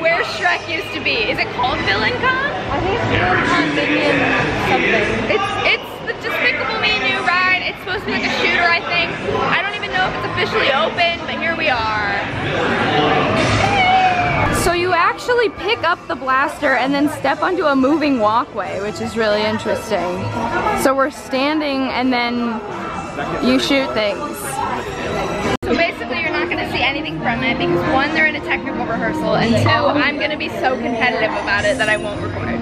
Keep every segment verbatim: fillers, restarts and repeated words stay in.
where Shrek used to be. Is it called VillainCon? I think it's VillainCon Minion something. It's, it's the Despicable Me new ride. It's supposed to be like a shooter, I think. I don't even know if it's officially open, but here we are. So you actually pick up the blaster and then step onto a moving walkway, which is really interesting. So we're standing and then you shoot things. So basically you're not going to see anything from it because one, they're in a technical rehearsal, and two, I'm going to be so competitive about it that I won't record.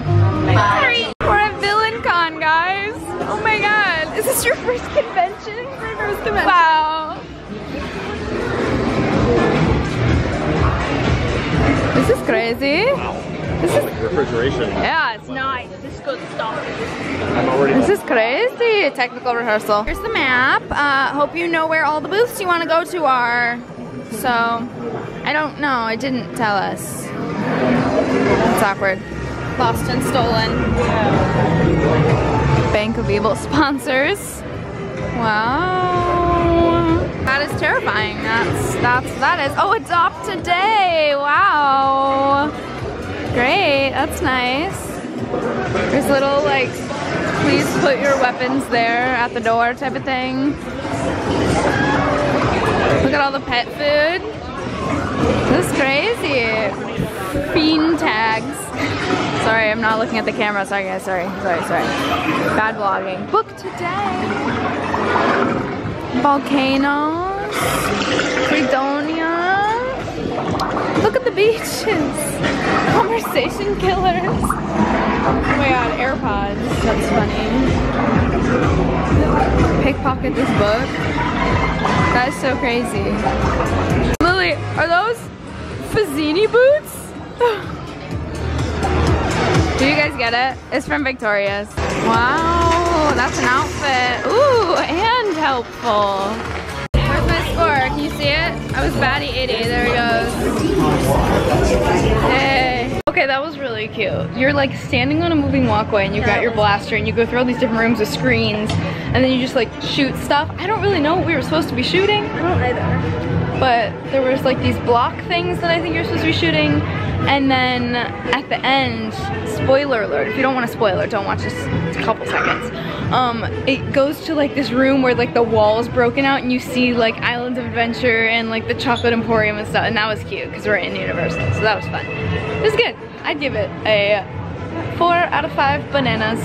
Sorry! We're at VillainCon, guys! Oh my god! Is this your first convention? My first convention. Wow! This is crazy. Wow. This is like refrigeration. Yeah, it's nice. This goes solid. I'm already This is crazy. Technical rehearsal. Here's the map. Uh, hope you know where all the booths you want to go to are. So, I don't know. It didn't tell us. It's awkward. Lost and stolen. Yeah. Bank of Evil sponsors. Wow. That is terrifying. That's that's that is. Oh, adopt today. Wow. Great, that's nice. There's little like, please put your weapons there at the door type of thing. Look at all the pet food. This is crazy. Fiend tags. Sorry, I'm not looking at the camera. Sorry guys, sorry, sorry, sorry. Bad vlogging. Book today. Volcanoes. Fredonia. Look at the beaches. Conversation killers. Oh my god, AirPods. That's funny. Pickpocket this book. That is so crazy. Lily, are those Fazzini boots? Do you guys get it? It's from Victoria's. Wow, that's an outfit. Ooh, and helpful. Where's my score? Can you see it? I was batty eighty. There he goes. Hey. Okay, that was really cute. You're like standing on a moving walkway and you've got your blaster and you go through all these different rooms with screens and then you just like shoot stuff. I don't really know what we were supposed to be shooting. I don't either. But there was like these block things that I think you're supposed to be shooting, and then at the end, spoiler alert, if you don't want to spoil it, don't watch this, it's a couple seconds. Um, it goes to like this room where like the wall's broken out and you see like Islands of Adventure and like the Chocolate Emporium and stuff, and that was cute because we're in Universal, so that was fun. It was good. I'd give it a four out of five bananas.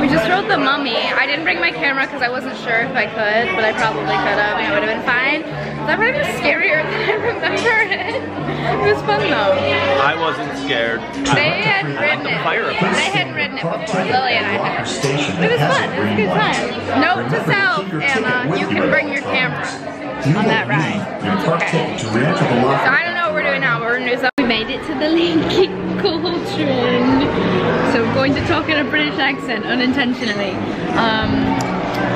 We just rode the Mummy. I didn't bring my camera because I wasn't sure if I could, but I probably could have and it would have been fine. That would have been scarier than I remember it. It was fun though. I wasn't scared. They had ridden it. They hadn't ridden it before. Lily and I had. It was fun. It was a good time. Note to self, Anna, you can bring your camera on that ride. Okay. So I don't know what we're doing now, but we're going to do something. We made it to the Lincoln Coltrin. So I'm going to talk in a British accent unintentionally. Um,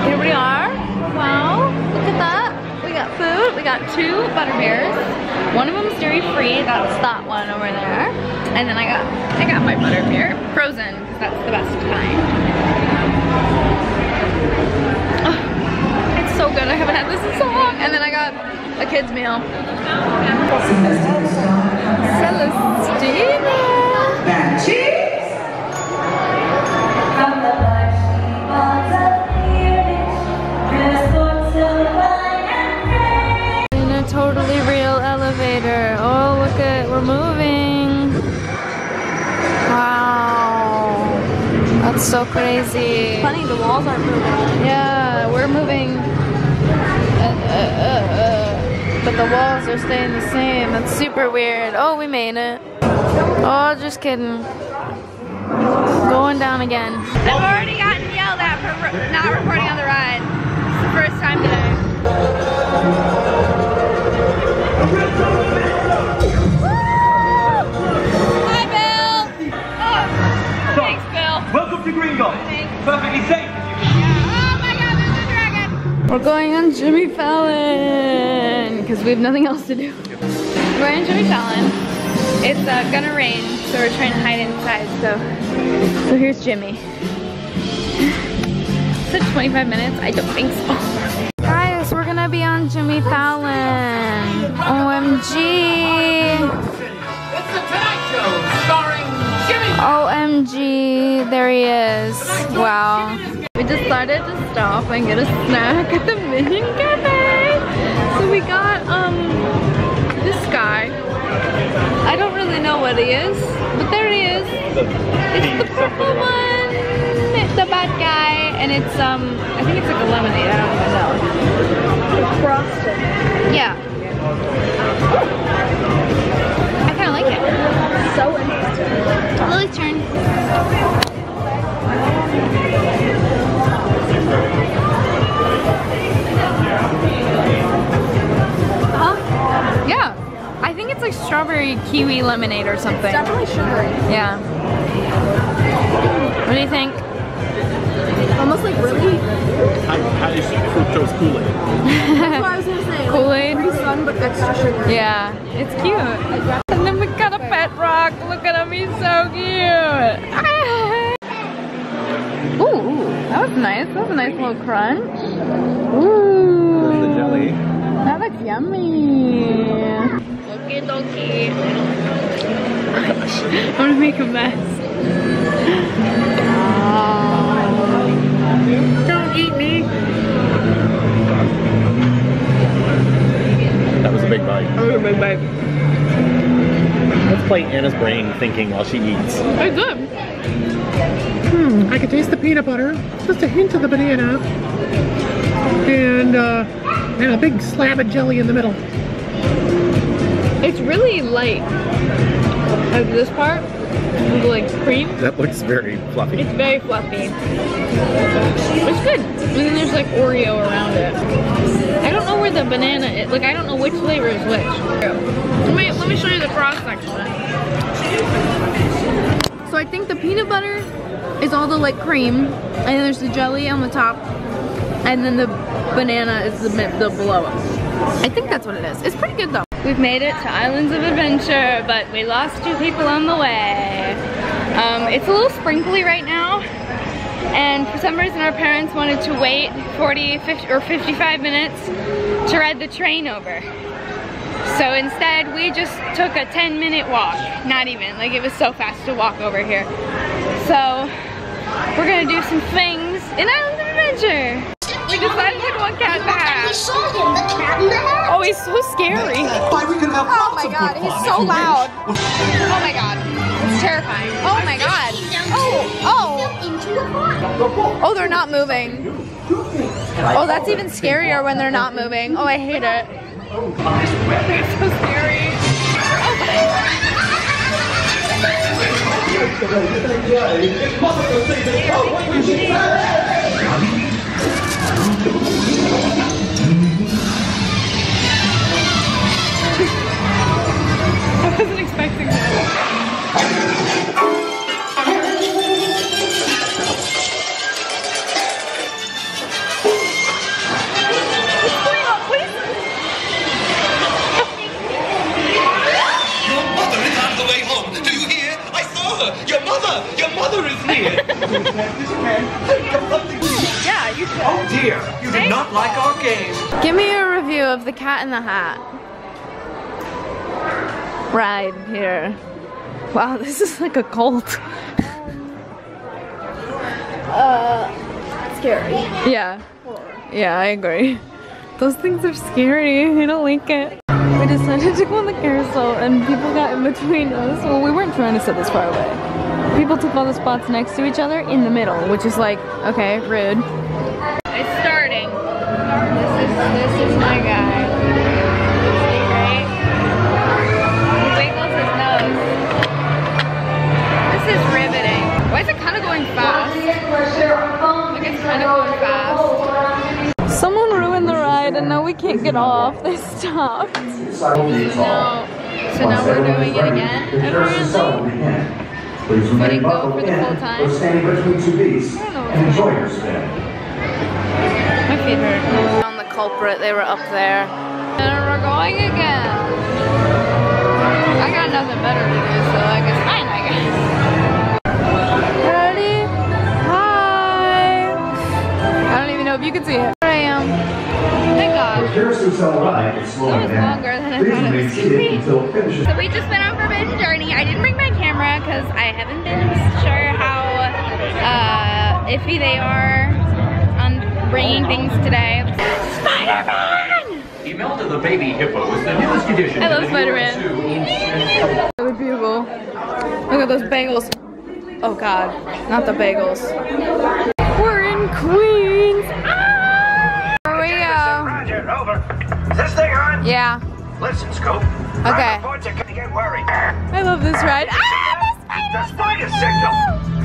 here we are. Wow. Look at that. We got food, we got two butterbeers. One of them is dairy free, that's that one over there. And then I got I got my butterbeer, frozen, because that's the best kind. Oh, it's so good, I haven't had this in so long. And then I got a kid's meal. Celestina! Totally real elevator. Oh, look at, we're moving. Wow. That's so crazy. It's funny, the walls aren't moving. Yeah, we're moving. Uh, uh, uh, uh. But the walls are staying the same. That's super weird. Oh, we made it. Oh, just kidding. Going down again. I've already gotten yelled at for not recording on the ride. It's the first time today. Woo! Hi, Bill! Oh, so, thanks, Bill. Welcome to Green Goblin. Perfectly safe. Yeah. Oh my god, there's a dragon! We're going on Jimmy Fallon, because we have nothing else to do. We're going on Jimmy Fallon. It's uh, gonna rain, so we're trying to hide inside, so... So here's Jimmy. Is it twenty-five minutes? I don't think so. Guys, we're gonna be on Jimmy Fallon. O M G! There he is. Wow. We decided to stop and get a snack at the Minion Cafe. So we got um this guy. I don't really know what he is, but there he is. It's the purple one. It's a bad guy, and it's um I think it's like a lemonade. I don't know. It's frosted. Yeah. I kind of like it. So interesting. Lily's turn. Huh? Yeah. I think it's like strawberry kiwi lemonade or something. It's definitely sugary. Yeah. What do you think? Almost like really high fructose Kool-Aid. That's what I was gonna say. Kool-Aid? Pretty sun but extra sugar. Yeah, it's cute. And then we got a pet rock. Look at him, he's so cute. Ooh, that was nice. That was a nice little crunch. Ooh. There's the jelly. That looks yummy. Okie dokie. I'm gonna make a mess. Don't eat me. That was a big bite. That was a big bite. Let's play Anna's brain thinking while she eats. I good. Hmm, I could taste the peanut butter, just a hint of the banana, and uh, and a big slab of jelly in the middle. It's really light. Like this part. Like cream. That looks very fluffy. It's very fluffy. It's good. And then there's like Oreo around it. I don't know where the banana is. Like I don't know which flavor is which. Let me, let me show you the cross section. So I think the peanut butter is all the like cream, and then there's the jelly on the top, and then the banana is the, the below us. I think that's what it is. It's pretty good though. We've made it to Islands of Adventure, but we lost two people on the way. Um, it's a little sprinkly right now, and for some reason our parents wanted to wait forty, fifty, or fifty-five minutes to ride the train over. So instead, we just took a ten minute walk. Not even, like it was so fast to walk over here. So, we're gonna do some things in Islands of Adventure. We decided to walk out back. Oh, he's so scary. Oh my god, he's so loud. Oh my god, it's terrifying. Oh my god. Oh, oh. Oh, they're not moving. Oh, that's even scarier when they're not moving. Oh, I hate it. They're so scary. Oh. I wasn't expecting that. Your mother! Your mother is here! Yeah, you should. Oh dear, you did not like our game. Give me a review of the Cat in the Hat ride here. Wow, this is like a cult. uh, scary. Yeah. Yeah, I agree. Those things are scary. I don't like it. We decided to go on the carousel and people got in between us. Well, we weren't trying to sit this far away. People took all the spots next to each other in the middle, which is like, okay, rude. It's starting. This is, this is my guy. Right? He wiggles his nose. This is riveting. Why is it kind of going fast? Like it's kind of going fast. Someone ruined the ride and now we can't get off. They stopped. So now, so now we're doing it again, apparently? We didn't go for the whole time? My feet hurt. Found the culprit, they were up there. And we're going again. I got nothing better to do, so I guess fine, I guess. Ready? Hi! I don't even know if you can see it. Here I am. It's longer than I thought it was. So we just went on Forbidden Journey. I didn't bring my camera because I haven't been sure how uh, iffy they are on bringing things today. Spider-Man! The melt of the baby hippo is the newest edition. I love Spider-Man. Really beautiful. Look at those bagels. Oh God, not the bagels. We're in Queens. Ah! Here we go. Roger, over. Is this thing on? Yeah. Listen, Scoop. Okay. I love this ride. Ah, the spider signal.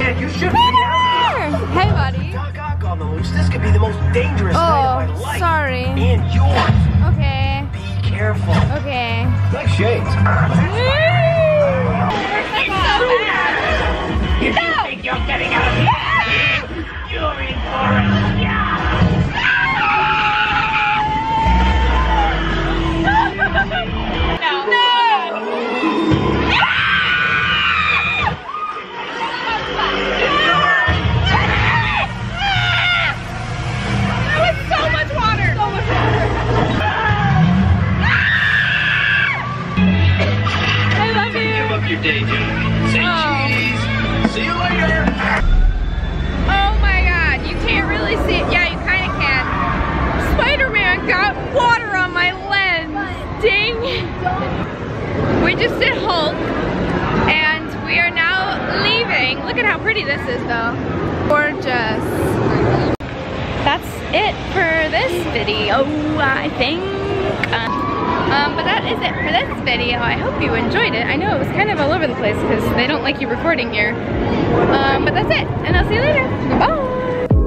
Yeah, you should be out. Hey, buddy. Doc Ock on the loose. This could be the most dangerous night of my life. Oh, sorry. And yours. Okay. Be careful. Okay. Like shades. If you no. think you're getting out of here, ah! you're in for it. Yeah. Ah! No. No. Ah! That was so much water. So much water. Ah! I love you. Give up your day, dude. Say oh. cheese. See you later! Oh my god, you can't really see it. Yeah, you kinda can. Spider-Man got water on my lens. Dang it. We just did Hulk, and we are now leaving. Look at how pretty this is though. Gorgeous. That's it for this video, I think. Um, Um, but that is it for this video. I hope you enjoyed it. I know it was kind of all over the place because they don't like you recording here. Um, but that's it, and I'll see you later. Bye!